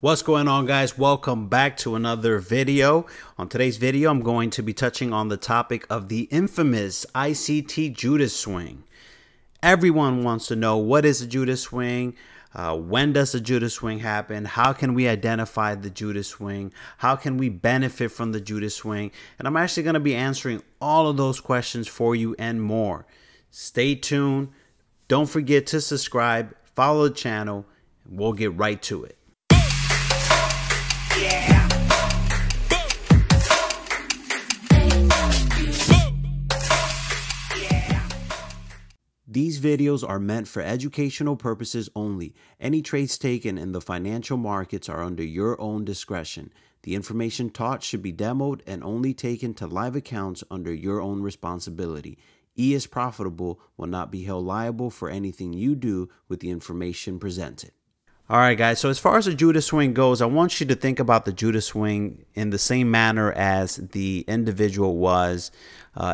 What's going on, guys? Welcome back to another video. On today's video, I'm going to be touching on the topic of the infamous ICT Judas Swing. Everyone wants to know, what is a Judas Swing? When does the Judas Swing happen? How can we identify the Judas Swing? How can we benefit from the Judas Swing? And I'm actually going to be answering all of those questions for you and more. Stay tuned. Don't forget to subscribe, follow the channel, and we'll get right to it. These videos are meant for educational purposes only. Any trades taken in the financial markets are under your own discretion. The information taught should be demoed and only taken to live accounts under your own responsibility. E_isprofitable will not be held liable for anything you do with the information presented. All right, guys, so as far as the Judas Swing goes, I want you to think about the Judas Swing in the same manner as the individual was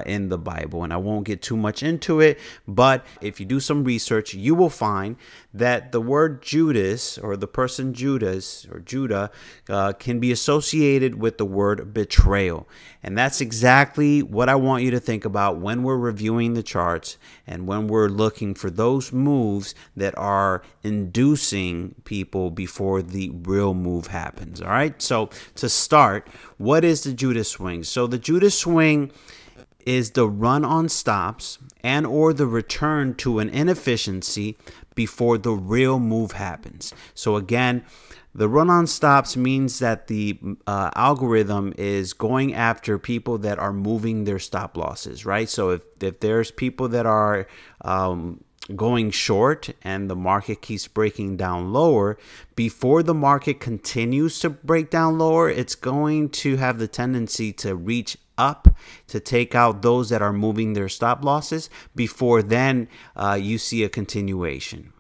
in the Bible. And I won't get too much into it, but if you do some research, you will find that the word Judas, or the person Judas or Judah, can be associated with the word betrayal. And that's exactly what I want you to think about when we're reviewing the charts and when we're looking for those moves that are inducing people before the real move happens. All right, so to start, what is the Judas Swing? So the Judas Swing is the run on stops and or the return to an inefficiency before the real move happens. So again, the run on stops means that the algorithm is going after people that are moving their stop losses, right? So if there's people that are going short and the market keeps breaking down lower, before the market continues to break down lower, it's going to have the tendency to reach up to take out those that are moving their stop losses. Before then, you see a continuation.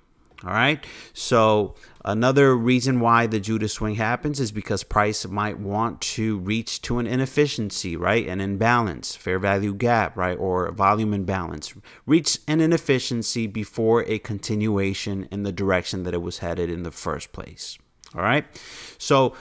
All right, so another reason why the Judas Swing happens is because price might want to reach to an inefficiency, right? An imbalance, fair value gap, right? Or volume imbalance. Reach an inefficiency before a continuation in the direction that it was headed in the first place. All right, so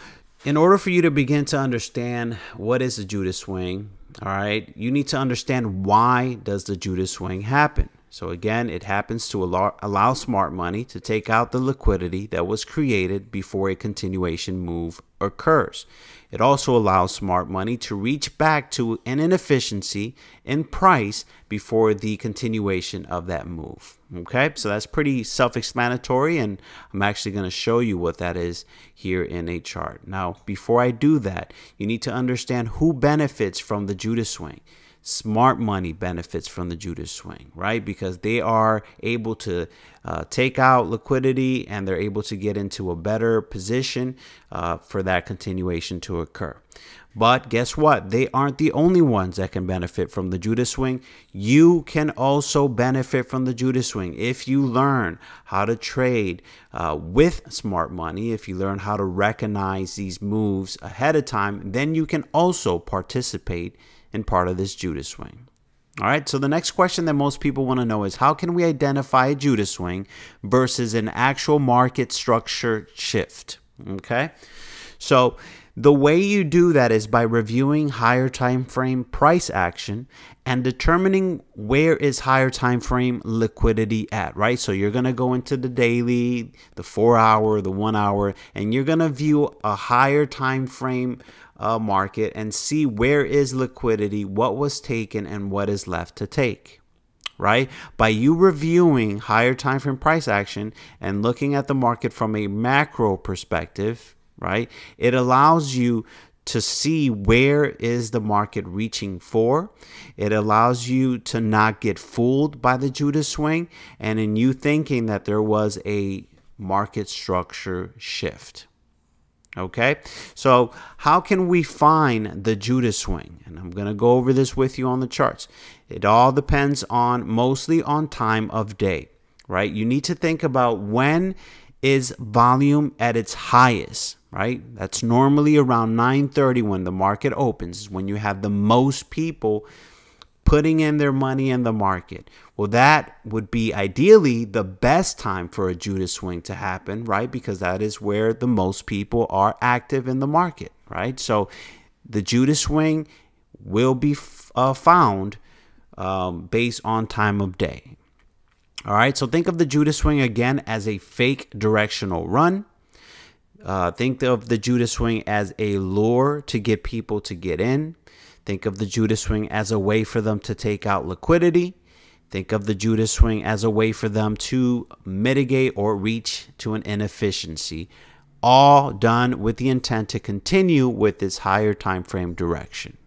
in order for you to begin to understand what is the Judas Swing, all right, you need to understand, why does the Judas Swing happen? So again, it happens to allow smart money to take out the liquidity that was created before a continuation move occurs. It also allows smart money to reach back to an inefficiency in price before the continuation of that move. Okay, so that's pretty self-explanatory, and I'm actually going to show you what that is here in a chart. Now, before I do that, you need to understand who benefits from the Judas Swing. Smart money benefits from the Judas Swing, right? Because they are able to take out liquidity, and they're able to get into a better position for that continuation to occur. But guess what? They aren't the only ones that can benefit from the Judas Swing. You can also benefit from the Judas Swing if you learn how to trade with smart money. If you learn how to recognize these moves ahead of time, then you can also participate and part of this Judas Swing. All right, so the next question that most people want to know is, how can we identify a Judas Swing versus an actual market structure shift? Okay, so the way you do that is by reviewing higher time frame price action and determining where is higher time frame liquidity at, right? So you're going to go into the daily, the 4 hour, the 1 hour, and you're going to view a higher time frame market and see where is liquidity, what was taken and what is left to take, right? By you reviewing higher time frame price action and looking at the market from a macro perspective, right, it allows you to see where is the market reaching for. It allows you to not get fooled by the Judas Swing and in you thinking that there was a market structure shift. Okay, so how can we find the Judas Swing? And I'm going to go over this with you on the charts. It all depends on, mostly on time of day, right? You need to think about, when is volume at its highest, right? That's normally around 9:30 when the market opens, when you have the most people putting in their money in the market. Well, that would be ideally the best time for a Judas swing to happen, right? Because that is where the most people are active in the market, right? So the Judas swing will be found based on time of day. All right, so think of the Judas swing again as a fake directional run. Think of the Judas swing as a lure to get people to get in. Think of the Judas swing as a way for them to take out liquidity. Think of the Judas swing as a way for them to mitigate or reach to an inefficiency, all done with the intent to continue with this higher time frame direction.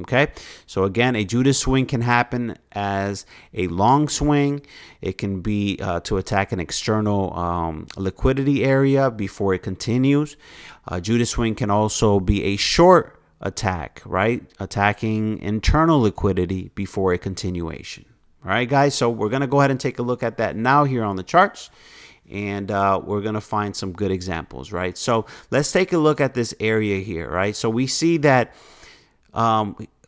Okay, so again, a Judas swing can happen as a long swing. It can be to attack an external liquidity area before it continues. A Judas swing can also be a short attack, right? Attacking internal liquidity before a continuation. All right, guys, so we're going to go ahead and take a look at that now here on the charts. And we're going to find some good examples, right? So let's take a look at this area here, right? So we see that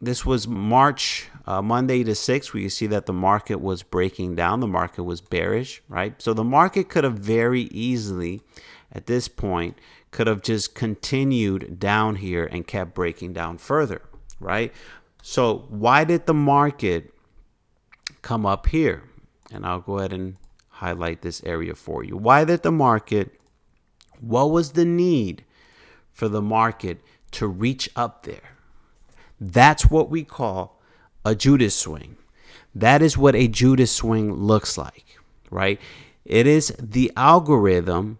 this was March, Monday the 6th. We see that the market was breaking down. The market was bearish, right? So the market could have very easily, at this point, could have just continued down here and kept breaking down further, right? So why did the market come up here? And I'll go ahead and highlight this area for you. Why did the market, what was the need for the market to reach up there? That's what we call a Judas swing. That is what a Judas swing looks like, right? It is the algorithm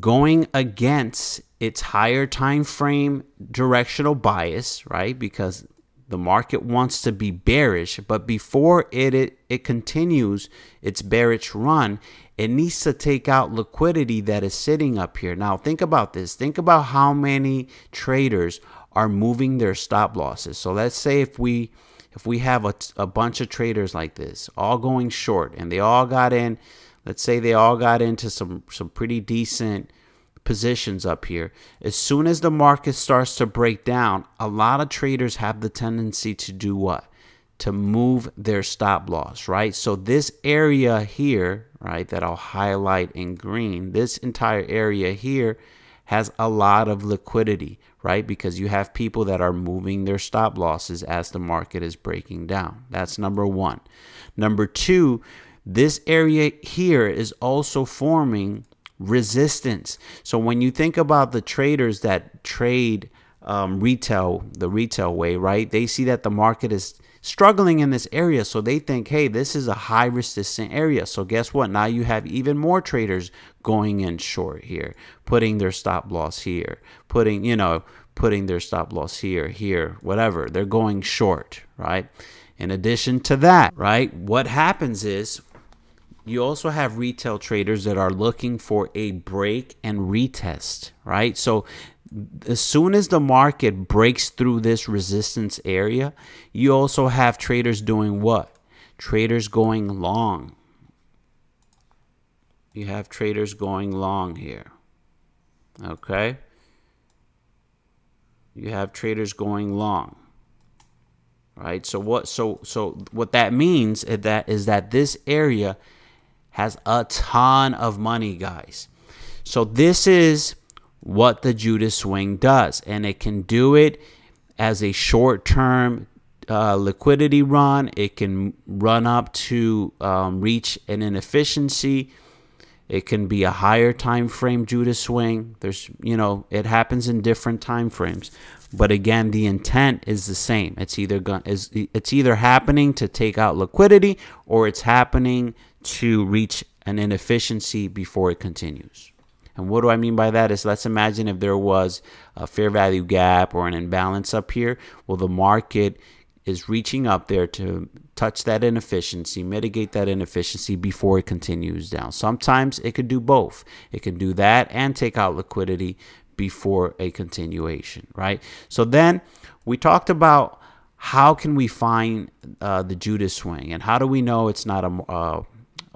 going against its higher time frame directional bias, right? Because the market wants to be bearish, but before it continues its bearish run, it needs to take out liquidity that is sitting up here. Now, think about this. Think about how many traders are moving their stop losses. So let's say if we have a bunch of traders like this, all going short, and they all got in, let's say they all got into some pretty decent positions up here. As soon as the market starts to break down, a lot of traders have the tendency to do what? To move their stop loss, right? So this area here, right, that I'll highlight in green, this entire area here has a lot of liquidity, right? Because you have people that are moving their stop losses as the market is breaking down. That's number one. Number two, this area here is also forming resistance. So when you think about the traders that trade retail, the retail way, right? They see that the market is struggling in this area. So they think, hey, this is a high resistant area. So guess what? Now you have even more traders going in short here, putting their stop loss here, putting, you know, putting their stop loss here, here, whatever. They're going short, right? In addition to that, right, what happens is you also have retail traders that are looking for a break and retest, right? So as soon as the market breaks through this resistance area, you also have traders doing what? Traders going long. You have traders going long here, okay? You have traders going long. Right, so what that means is that this area has a ton of money, guys. So this is what the Judas swing does, and it can do it as a short-term liquidity run. It can run up to reach an inefficiency. It can be a higher time frame Judas swing. There's, you know, it happens in different time frames. But again, the intent is the same. It's either happening to take out liquidity, or it's happening to reach an inefficiency before it continues. And what do I mean by that is, let's imagine if there was a fair value gap or an imbalance up here. Well, the market is reaching up there to touch that inefficiency, mitigate that inefficiency before it continues down. Sometimes it could do both. It can do that and take out liquidity before a continuation, right? So then we talked about how can we find the Judas swing, and how do we know it's not a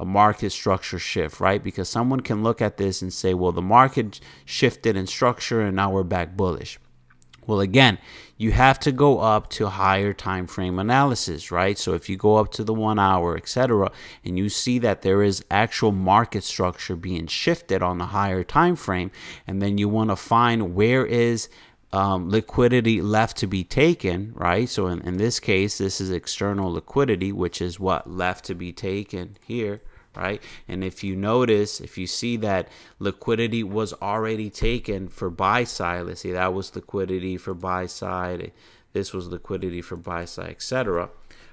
market structure shift, right? Because someone can look at this and say, well, the market shifted in structure and now we're back bullish. Well, again, you have to go up to higher time frame analysis, right? So if you go up to the 1 hour, etc., and you see that there is actual market structure being shifted on the higher time frame, and then you want to find where is liquidity left to be taken, right? So in this case, this is external liquidity, which is what left to be taken here, right? And if you notice, if you see that liquidity was already taken for buy side, let's see, that was liquidity for buy side, this was liquidity for buy side, etc.,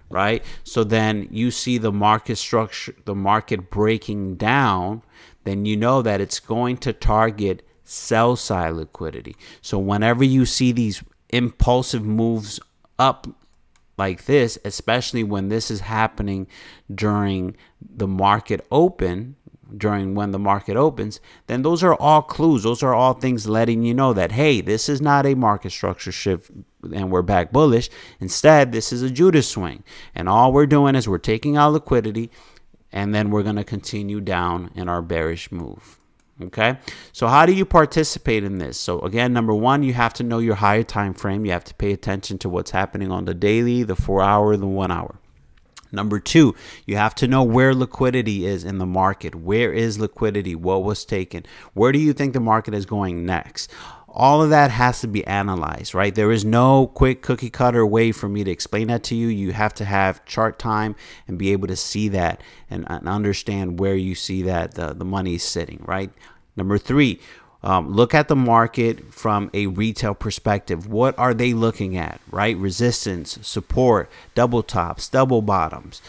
right? So then you see the market structure, the market breaking down, then you know that it's going to target sell side liquidity. So whenever you see these impulsive moves up like this, especially when this is happening during the market open, during when the market opens, then those are all clues. Those are all things letting you know that, hey, this is not a market structure shift and we're back bullish. Instead, this is a Judas swing. And all we're doing is we're taking out liquidity and then we're going to continue down in our bearish move. Okay, so how do you participate in this? So again, number one, you have to know your higher time frame. You have to pay attention to what's happening on the daily, the 4 hour, the 1 hour. Number two, you have to know where liquidity is in the market. Where is liquidity? What was taken? Where do you think the market is going next? All of that has to be analyzed, right? There is no quick cookie cutter way for me to explain that to you. You have to have chart time and be able to see that and understand where you see that the money is sitting, right? Number three, look at the market from a retail perspective. What are they looking at, right? Resistance, support, double tops, double bottoms,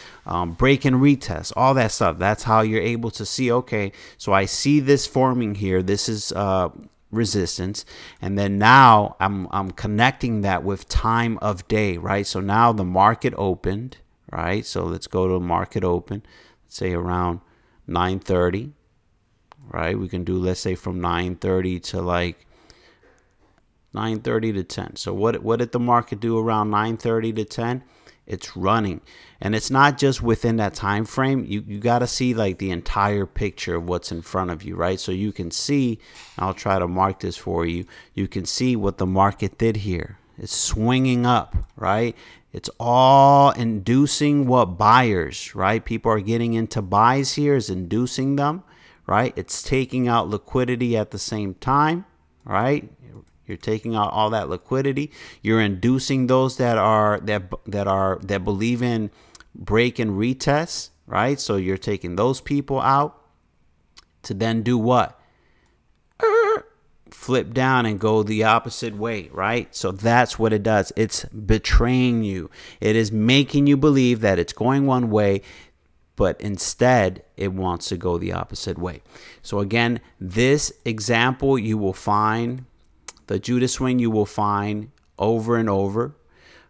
break and retest, all that stuff. That's how you're able to see, okay, so I see this forming here. This is resistance, and then now I'm connecting that with time of day, right? So now the market opened, right? So let's go to market open, let's say around 9:30, right? We can do, let's say, from 9:30 to like 9:30 to 10. So what did the market do around 9:30 to 10? It's running, and it's not just within that time frame. You got to see like the entire picture of what's in front of you, right? So you can see, I'll try to mark this for you. You can see what the market did here. It's swinging up, right? It's all inducing what? Buyers, right? People are getting into buys here, is inducing them, right? It's taking out liquidity at the same time, right? You're taking out all that liquidity. You're inducing those that believe in break and retest, right? So you're taking those people out to then do what? Flip down and go the opposite way, right? So that's what it does. It's betraying you. It is making you believe that it's going one way, but instead it wants to go the opposite way. So again, this example you will find, the Judas swing, you will find over and over,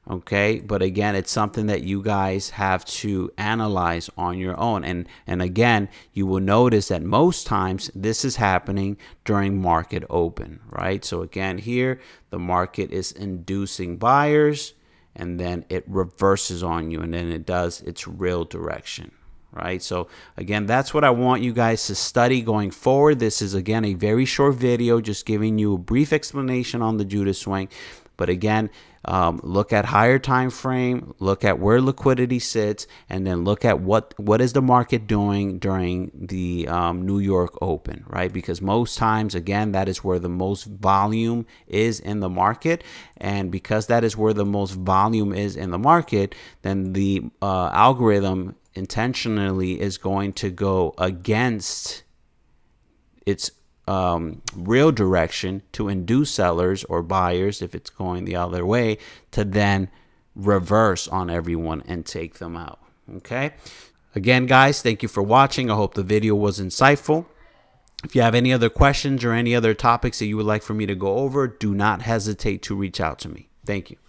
okay? But again, it's something that you guys have to analyze on your own. And again, you will notice that most times this is happening during market open, right? So again, here, the market is inducing buyers, and then it reverses on you, and then it does its real direction. Right? So again, that's what I want you guys to study going forward. This is again a very short video, just giving you a brief explanation on the Judas swing. But again, look at higher time frame, look at where liquidity sits, and then look at what is the market doing during the New York Open, right? Because most times, again, that is where the most volume is in the market, and because that is where the most volume is in the market, then the algorithm intentionally is going to go against its real direction to induce sellers or buyers, if it's going the other way, to then reverse on everyone and take them out. Okay, again guys, thank you for watching. I hope the video was insightful. If you have any other questions or any other topics that you would like for me to go over, do not hesitate to reach out to me. Thank you.